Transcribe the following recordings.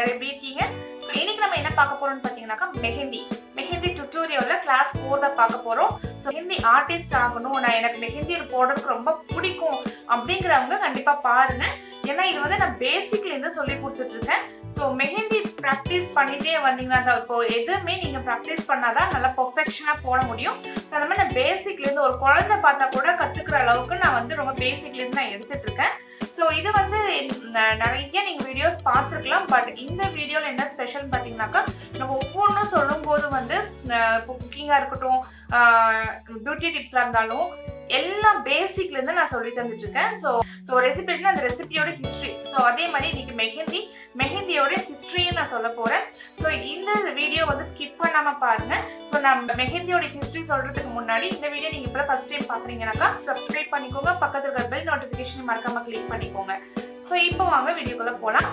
வேற எப்படி இருக்கீங்க? சோ இன்னைக்கு நம்ம என்ன பார்க்க போறோம்னு பாத்தீங்கன்னாக்கா மெஹந்தி டியூட்டோரியல்ல கிளாஸ் 4 தான் பார்க்க போறோம். சோ மெஹந்தி ஆர்டிஸ்ட் ஆகணும், நான் எனக்கு மெஹந்தி போடுறதுக்கு ரொம்ப பிடிக்கும் அப்படிங்கறவங்க கண்டிப்பா பாருங்க. ஏன்னா இது வந்து நான் பேசிக்ல இருந்து சொல்லி கொடுத்துட்டு இருக்கேன். சோ மெஹந்தி பிராக்டிஸ் பண்ணிட்டே வந்தீங்கன்னா, இப்போ எதுவுமே நீங்க பிராக்டிஸ் பண்ணாதான் நல்லா பெர்ஃபெக்ஷனா போட முடியும். சோ அந்த மாதிரி நான் பேசிக்ல இருந்து ஒரு குழந்தை பார்த்தா கூட கத்துக்கிற அளவுக்கு நான் வந்து ரொம்ப பேசிக்ல இருந்து நான் எடுத்துட்டு இருக்கேன். சோ இது வந்து நிறைய நீங்க வீடியோஸ் பார்த்துருக்கலாம். பட் இந்த வீடியோல என்ன ஸ்பெஷல் பாத்தீங்கன்னாக்கா, நம்ம ஒவ்வொன்றும் சொல்லும் போது வந்து இப்போ குக்கிங்கா இருக்கட்டும், பியூட்டி டிப்ஸா இருந்தாலும் எல்லாம் பேசிக்ல இருந்து நான் சொல்லி தந்துட்டு இருக்கேன். சோ சோ ரெசிபினா அந்த ரெசிபியோட ஹிஸ்டரி, சோ அதே மாதிரி இன்னைக்கு மெஹந்தியோட ஹிஸ்டரியை நான் சொல்ல போறேன். சோ இந்த வீடியோ வந்து ஸ்கிப் பண்ணாம பாருங்க. சோ நம்ம மெஹந்தியோட ஹிஸ்டரி சொல்றதுக்கு முன்னாடி இந்த வீடியோ நீங்க இப்ப ஃபர்ஸ்ட் டைம் பாக்குறீங்கன்னாக்கா சப்ஸ்கிரைப் பண்ணிக்கோங்க, பக்கத்துல இருக்க பெல் நோட்டிபிகேஷன் மறக்காம கிளிக் பண்ணிக்கோங்க. சோ இப்போ வாங்க வீடியோக்குள்ள போலாம்.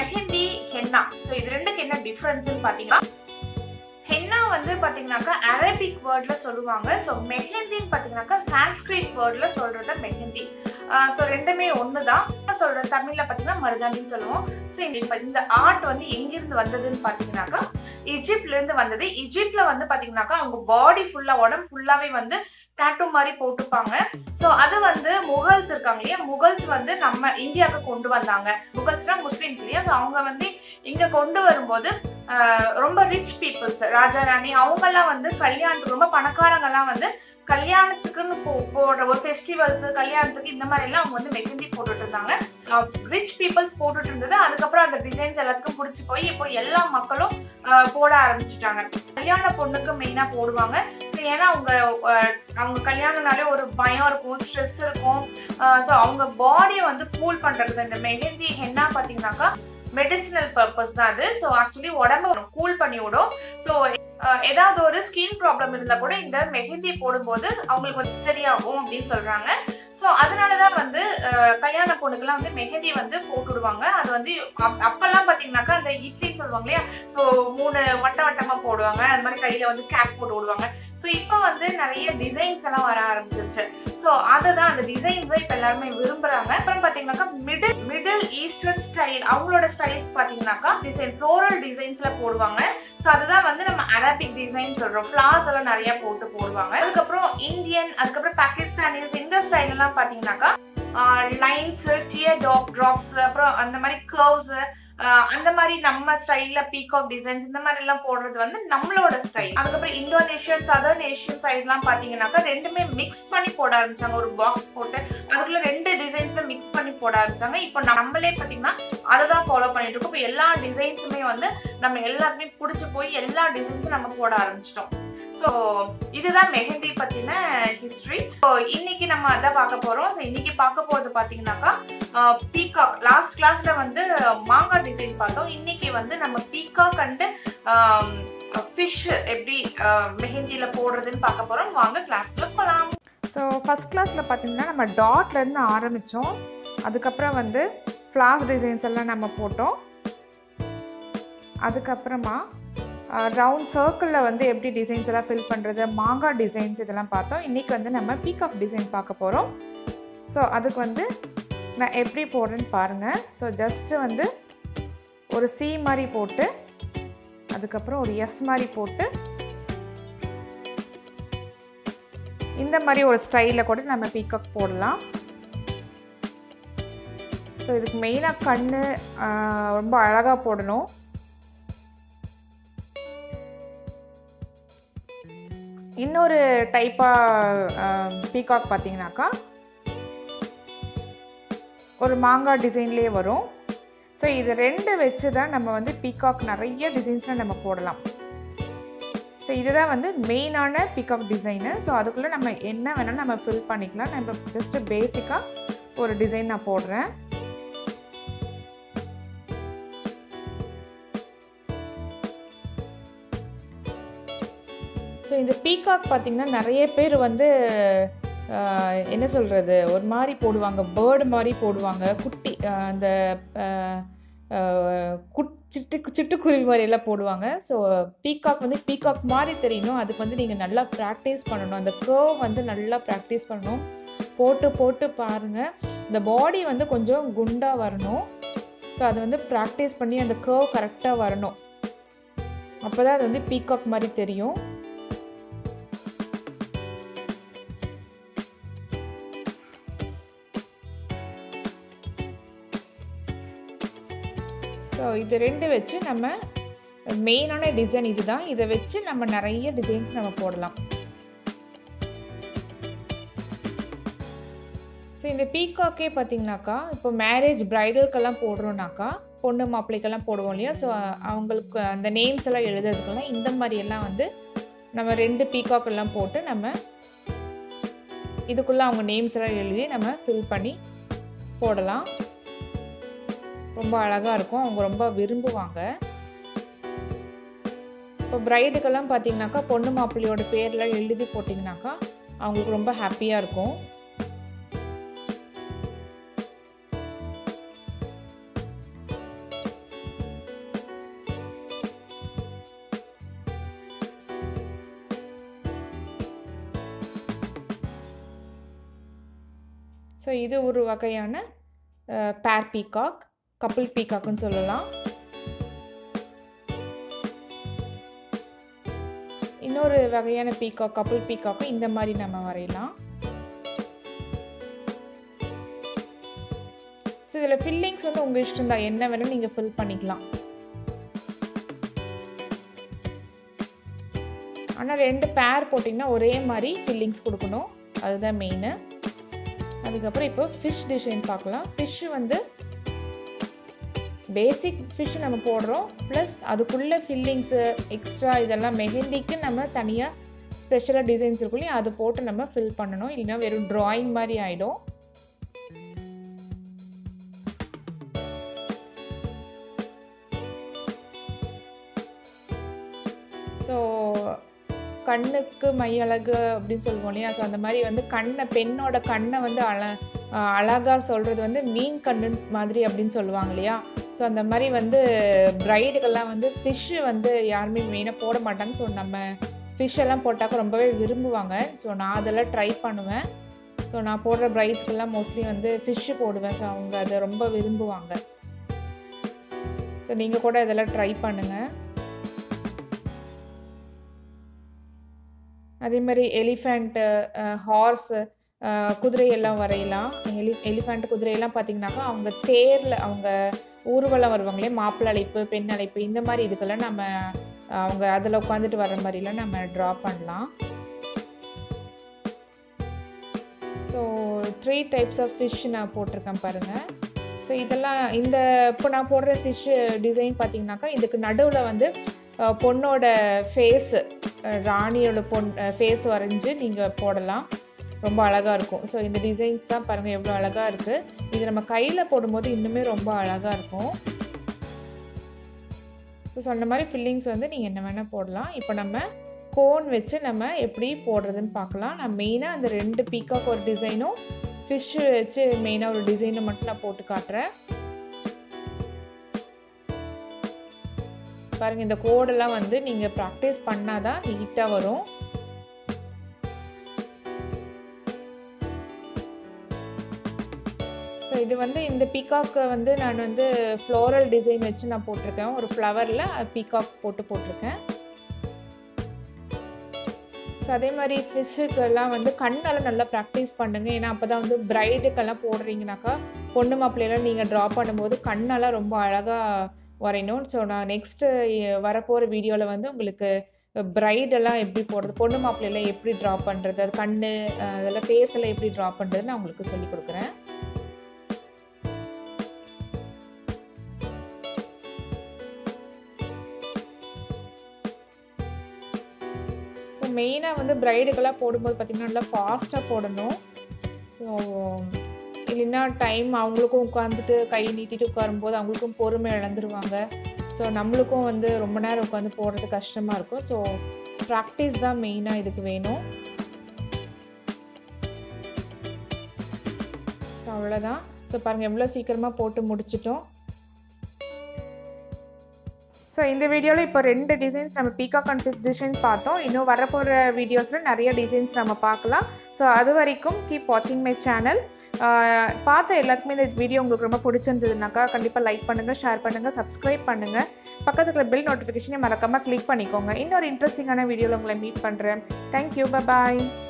மெஹந்தி ஹென்னா, சோ இது ரெண்டுக்கு என்ன டிஃபரன்ஸ்ன்னு பாத்தீங்கன்னா, ஹென்னா வந்து பாத்தீங்கன்னாக்கா அரபிக் வேர்ட்ல சொல்லுவாங்க. சோ மெஹந்தின்னு பாத்தீங்கன்னாக்கா சான்ஸ்கிரிட் வேர்ட்ல சொல்றத மெஹந்தி. சோ ரெண்டுமே ஒண்ணுதான். சொல்ற தமிழ்ல பாத்தீங்கன்னா மருதாணின்னு சொல்லுவோம். சோ இந்த ஆர்ட் வந்து எங்கிருந்து வந்ததுன்னு பாத்தீங்கன்னாக்கா எஜிப்ட்ல இருந்து வந்தது. எஜிப்ட்ல வந்து பாத்தீங்கன்னாக்கா அவங்க பாடி ஃபுல்லா, உடம்பு ஃபுல்லாவே வந்து டாட்டூ மாதிரி போட்டுப்பாங்க. சோ அது வந்து முகல்ஸ் இருக்காங்க இல்லையா, முகல்ஸ் வந்து நம்ம இந்தியாவுக்கு கொண்டு வந்தாங்க. முகல்ஸ்னா முஸ்லிம்ஸ் இல்லையா, அவங்க வந்து இங்க கொண்டு வரும்போது ரொம்ப ரிச் பீப்புள்ஸ், ராஜா ராணி அவங்கெல்லாம் வந்து கல்யாணத்துக்கு, ரொம்ப பணக்காரங்கெல்லாம் வந்து கல்யாணத்துக்குன்னு போடுற ஒரு ஃபெஸ்டிவல்ஸ், கல்யாணத்துக்கு இந்த மாதிரி எல்லாம் அவங்க வந்து மெஹந்தி போட்டுட்டு இருந்தாங்க. ரிச் பீப்புள்ஸ் போட்டுட்டு இருந்தது. அதுக்கப்புறம் அந்த டிசைன்ஸ் எல்லாத்துக்கும் பிடிச்சி போய் இப்போ எல்லா மக்களும் போட ஆரம்பிச்சுட்டாங்க. கல்யாண பொண்ணுக்கு மெயினா போடுவாங்க. ஏன்னா அவங்க கல்யாணம்னாலே ஒரு பயம் இருக்கும், ஸ்ட்ரெஸ் இருக்கும். ஸோ அவங்க பாடியை வந்து கூல் பண்றது இந்த மெஹந்தி ஹென்னா பாத்தீங்கன்னாக்கா மெடிசினல் பர்பஸ் தான் அது. ஸோ ஆக்சுவலி உடம்பு கூல் பண்ணி விடும். ஸோ ஏதாவது ஒரு ஸ்கின் ப்ராப்ளம் இருந்தா கூட இந்த மெஹந்தி போடும்போது அவங்களுக்கு வந்து சரியாகும் அப்படின்னு சொல்றாங்க. ஸோ அதனாலதான் வந்து கல்யாண பொண்ணுக்கெல்லாம் வந்து மெஹந்தி வந்து போட்டுடுவாங்க. அது வந்து அப்பெல்லாம் பாத்தீங்கன்னாக்கா அந்த இட்லின்னு சொல்லுவாங்க இல்லையா, ஸோ 3 வட்ட வட்டமா போடுவாங்க. அது மாதிரி கையில வந்து கேப் போட்டு விடுவாங்க. ஸோ இப்போ வந்து நிறைய டிசைன்ஸ் எல்லாம் வர ஆரம்பிச்சிருச்சு. ஸோ அததான் அந்த டிசைன்ஸ் இப்போ எல்லாருமே விரும்புறாங்க. அப்புறம் பாத்தீங்கன்னாக்கா மிடில் ஈஸ்டர்ன் ஸ்டைல், அவங்களோட ஸ்டைல்ஸ் பாத்தீங்கன்னாக்கா டிசைன் ஃப்ளோரல் டிசைன்ஸ்ல போடுவாங்க. ஸோ அதுதான் வந்து நம்ம அரபிக் டிசைன் சொல்றோம். ஃபிளார்ஸ் எல்லாம் நிறைய போட்டு போடுவாங்க. அதுக்கப்புறம் இந்தியன், அதுக்கப்புறம் பாகிஸ்தானிஸ் இந்த ஸ்டைல் எல்லாம் பாத்தீங்கன்னாக்கா லைன்ஸ், டியர் டிராப்ஸ், அப்புறம் அந்த மாதிரி கர்வ்ஸ், அந்த மாதிரி நம்ம ஸ்டைல்ல பீகாக் டிசைன்ஸ் இந்த மாதிரி எல்லாம் போடுறது வந்து நம்மளோட ஸ்டைல். அதுக்கப்புறம் இந்தோனேஷியன், சதர்ன் ஏஷியன் சைடு எல்லாம் பாத்தீங்கன்னாக்கா ரெண்டுமே மிக்ஸ் பண்ணி போட ஆரம்பிச்சாங்க. ஒரு பாக்ஸ் போட்டு அதுக்குள்ள ரெண்டு டிசைன்ஸ்ல மிக்ஸ் பண்ணி போட ஆரம்பிச்சாங்க. இப்போ நம்மளே பாத்தீங்கன்னா அதான் ஃபாலோ பண்ணிட்டு இருக்கோம். இப்போ எல்லா டிசைன்ஸுமே வந்து நம்ம எல்லாருக்குமே பிடிச்சி போய் எல்லா டிசைன்ஸும் நம்ம போட ஆரம்பிச்சிட்டோம். ஸோ இதுதான் மெஹந்தி பத்தின ஹிஸ்டரி. ஸோ இன்னைக்கு நம்ம அதான் பார்க்க போறோம். ஸோ இன்னைக்கு பார்க்க போறது பாத்தீங்கன்னாக்கா பீகாக். லாஸ்ட் கிளாஸ்ல வந்து மாங்காய் டிசைன் பார்த்தோம். இன்னைக்கு வந்து நம்ம பீகாக் அண்ட் ஃபிஷ் எப்படி மெஹந்தியில போடுறதுன்னு பார்க்க போறோம். வாங்க கிளாஸ்ல போகலாம். ஸோ ஃபர்ஸ்ட் கிளாஸ்ல பாத்தீங்கன்னா நம்ம டாட்ல இருந்து ஆரம்பிச்சோம். அதுக்கப்புறம் வந்து ஃபிளார்ஸ் டிசைன்ஸ் எல்லாம் நம்ம போட்டோம். அதுக்கப்புறமா ரவுண்ட் சர்க்கிளில் வந்து எப்படி டிசைன்ஸ் எல்லாம் ஃபில் பண்ணுறது, மாங்காய் டிசைன்ஸ் இதெல்லாம் பார்த்தோம். இன்றைக்கி வந்து நம்ம பீகாக் டிசைன் பார்க்க போகிறோம். ஸோ அதுக்கு வந்து நான் எப்படி போடுறேன்னு பாருங்கள். ஸோ ஜஸ்ட்டு வந்து ஒரு சி மாதிரி போட்டு, அதுக்கப்புறம் ஒரு எஸ் மாதிரி போட்டு, இந்த மாதிரி ஒரு ஸ்டைலில் கூட நம்ம பீகாக் போடலாம். ஸோ இதுக்கு மெயினாக கண் ரொம்ப அழகாக போடணும். இன்னொரு டைப்பாக பீகாக் பார்த்தீங்கன்னாக்கா ஒரு மாங்காய் டிசைன்லேயே வரும். ஸோ இது ரெண்டு வச்சு தான் நம்ம வந்து பீகாக் நிறைய டிசைன்ஸ்லாம் நம்ம போடலாம். ஸோ இதுதான் வந்து மெயினான பீகாக் டிசைனு. ஸோ அதுக்குள்ளே நம்ம என்ன வேணாலும் நம்ம ஃபில் பண்ணிக்கலாம். நம்ம ஜஸ்ட்டு பேசிக்காக ஒரு டிசைன் நான் போடுறேன். ஸோ இந்த பீகாக் பார்த்திங்கன்னா நிறைய பேர் வந்து என்ன சொல்கிறது, ஒரு மாதிரி போடுவாங்க, பேர்டு மாதிரி போடுவாங்க, குட்டி அந்த சிட்டுக்குருவி மாதிரி எல்லாம் போடுவாங்க. ஸோ பீகாக் வந்து பீகாக் மாதிரி தெரியணும். அதுக்கு வந்து நீங்கள் நல்லா ப்ராக்டிஸ் பண்ணணும். அந்த கர்வ் வந்து நல்லா ப்ராக்டிஸ் பண்ணணும். போட்டு போட்டு பாருங்கள். இந்த பாடி வந்து கொஞ்சம் குண்டாக வரணும். ஸோ ஸோ அது வந்து ப்ராக்டிஸ் பண்ணி அந்த கர்வ் கரெக்டாக வரணும். அப்போ தான் அது வந்து பீகாக் மாதிரி தெரியும். ஸோ இது ரெண்டு வச்சு நம்ம மெயினான டிசைன் இது தான். இதை வச்சு நம்ம நிறைய டிசைன்ஸ் நம்ம போடலாம். ஸோ இந்த பீகாக்கே பார்த்திங்கனாக்கா இப்போ மேரேஜ் ப்ரைடல்கெல்லாம் போடுறோம்னாக்கா பொண்ணு மாப்பிள்ளைக்கெல்லாம் போடுவோம் இல்லையா? ஸோ அவங்களுக்கு அந்த நேம்ஸ் எல்லாம் எழுதுறதுக்கெல்லாம் இந்த மாதிரியெல்லாம் வந்து நம்ம ரெண்டு பீகாக்கெல்லாம் போட்டு நம்ம இதுக்குள்ளே அவங்க நேம்ஸ் எல்லாம் எழுதி நம்ம ஃபில் பண்ணி போடலாம். ரொம்ப அழகாக இருக்கும், அவங்க ரொம்ப விரும்புவாங்க. இப்போ ப்ரைடுக்கெல்லாம் பார்த்திங்கனாக்கா பொண்ணு மாப்பிள்ளையோட பேரெலாம் எழுதி போட்டிங்கனாக்கா அவங்களுக்கு ரொம்ப ஹாப்பியாக இருக்கும். ஸோ இது ஒரு வகையான பேர் பீகாக், கப்பிள் பீகாக்னு சொல்லலாம். இன்னொரு வகையான பீகாக் கப்பிள் பீகாக்கும் இந்த மாதிரி நம்ம வரையலாம். ஸோ இதில் ஃபில்லிங்ஸ் வந்து உங்கள் இஷ்டம் தான், என்ன வேணும் நீங்கள் ஃபில் பண்ணிக்கலாம். ஆனால் ரெண்டு பேர் போட்டிங்கன்னா ஒரே மாதிரி ஃபில்லிங்ஸ் கொடுக்கணும், அதுதான் மெயினு. அதுக்கப்புறம் இப்போ ஃபிஷ் டிசைன் பார்க்கலாம். ஃபிஷ்ஷு வந்து பேசிக் ஃபிஷ் நம்ம போடுறோம், ப்ளஸ் அதுக்குள்ளே ஃபில்லிங்ஸு எக்ஸ்ட்ரா இதெல்லாம் மெஹந்திக்கு நம்ம தனியாக ஸ்பெஷலாக டிசைன்ஸ் இருக்குள்ளேயும் அதை போட்டு நம்ம ஃபில் பண்ணணும், இல்லைன்னா வெறும் ட்ராயிங் மாதிரி ஆகிடும். ஸோ கண்ணுக்கு மையழகு அப்படின்னு சொல்லுவோம் இல்லையா? ஸோ அந்த மாதிரி வந்து கண்ணை பெண்ணோட கண்ணை வந்து அழகாக சொல்கிறது வந்து மீன் கண்ணு மாதிரி அப்படின்னு சொல்லுவாங்க இல்லையா? ஸோ அந்த மாதிரி வந்து பிரைடுகள்லாம் வந்து ஃபிஷ்ஷு வந்து யாருமே மெயினாக போட மாட்டாங்க. ஸோ நம்ம ஃபிஷ்ஷெல்லாம் போட்டாக்க ரொம்பவே விரும்புவாங்க. ஸோ நான் அதெல்லாம் ட்ரை பண்ணுவேன். ஸோ நான் போடுற பிரைட்ஸ்க்கெல்லாம் மோஸ்ட்லி வந்து ஃபிஷ்ஷு போடுவேன். ஸோ அவங்க அதை ரொம்ப விரும்புவாங்க. ஸோ நீங்கள் கூட இதெல்லாம் ட்ரை பண்ணுங்கள். அதே மாதிரி எலிஃபெண்ட்டு, ஹார்ஸு, குதிரையெல்லாம் வரையலாம். எலிஃபெண்ட் குதிரையெல்லாம் பார்த்திங்கனாக்கா அவங்க தேரில் அவங்க ஊர்வலம் வருவாங்களே, மாப்பிள்ளை அழைப்பு, பெண் அழைப்பு, இந்த மாதிரி இதுக்கெல்லாம் நம்ம அவங்க அதில் உட்காந்துட்டு வர்ற மாதிரிலாம் நம்ம ட்ரா பண்ணலாம். ஸோ 3 டைப்ஸ் ஆஃப் ஃபிஷ் நான் போட்டிருக்கேன் பாருங்கள். ஸோ இதெல்லாம் இந்த இப்போ நான் போடுற ஃபிஷ்ஷு டிசைன் பார்த்திங்கனாக்கா இதுக்கு நடுவில் வந்து பொண்ணோட ஃபேஸு, ராணியோட ஃபேஸ் வரைஞ்சி நீங்கள் போடலாம், ரொம்ப அழகாக இருக்கும். ஸோ இந்த டிசைன்ஸ் தான் பாருங்கள் எவ்வளோ அழகாக இருக்குது. இது நம்ம கையில் போடும்போது இன்னுமே ரொம்ப அழகாக இருக்கும். ஸோ சொன்ன மாதிரி ஃபில்லிங்ஸ் வந்து நீங்கள் என்ன வேணால் போடலாம். இப்போ நம்ம கோன் வச்சு நம்ம எப்படி போடுறதுன்னு பார்க்கலாம். நான் மெயினாக அந்த ரெண்டு பீகாக் ஒரு டிசைனும் ஃபிஷ்ஷு வச்சு மெயினாக ஒரு டிசைனை மட்டும் நான் போட்டு காட்டுறேன். பாருங்கள் இந்த கோடெல்லாம் வந்து நீங்கள் ப்ராக்டிஸ் பண்ணாதான் நீட்டாக வரும். ஸோ இது வந்து இந்த பீகாக்கை வந்து நான் வந்து ஃப்ளோரல் டிசைன் வச்சு நான் போட்டிருக்கேன். ஒரு ஃப்ளவரில் பீகாக் போட்டிருக்கேன். ஸோ அதே மாதிரி ஃபிஷ்ஷுக்கெல்லாம் வந்து கண்ணெல்லாம் நல்லா ப்ராக்டிஸ் பண்ணுங்கள். ஏன்னா அப்போ தான் வந்து பிரைடுக்கெல்லாம் போடுறீங்கனாக்கா பொண்ணு மாப்பிள்ளையெல்லாம் நீங்கள் ட்ரா பண்ணும்போது கண்ணெல்லாம் ரொம்ப அழகாக வரையணும். ஸோ நான் நெக்ஸ்ட்டு வரப்போகிற வீடியோவில் வந்து உங்களுக்கு ப்ரைடெல்லாம் எப்படி போடுறது, பொண்ணு மாப்பிள்ளையெல்லாம் எப்படி ட்ரா பண்ணுறது, அது கண் அதெல்லாம் ஃபேஸ் எல்லாம் எப்படி ட்ரா பண்ணுறது நான் உங்களுக்கு சொல்லிக் கொடுக்குறேன். ஸோ மெயினாக வந்து ப்ரைடுக்கெல்லாம் போடும்போது பார்த்திங்கன்னா நல்லா ஃபாஸ்ட்டாக போடணும். ஸோ இல்லைன்னா டைம் அவங்களுக்கும் உட்காந்துட்டு கை நீட்டிட்டு உட்காரும்போது அவங்களுக்கும் பொறுமை இழந்துருவாங்க. ஸோ நம்மளுக்கும் வந்து ரொம்ப நேரம் உட்காந்து போடுறது கஷ்டமாக இருக்கும். ஸோ ப்ராக்டிஸ் தான் மெயினாக இதுக்கு வேணும். ஸோ அவ்வளோதான். ஸோ பாருங்கள் எவ்வளோ சீக்கிரமாக போட்டு முடிச்சிட்டோம். So So in the video la ipo rendu designs nama peacock and fish design paathom. Inno varapora videos la nariya designs nama paakalam. So adu varaikum keep watching my channel. paatha ellarkume indha video ungalku romba pidichirundhadunakka kandipa like pannunga, share pannunga, subscribe pannunga. பக்கத்துல bell notification-ஐ மறக்காம click பண்ணிக்கோங்க. இன்னொரு இன்ட்ரஸ்டிங்கான வீடியோல உங்களை meet பண்றேன். Thank you. Bye bye.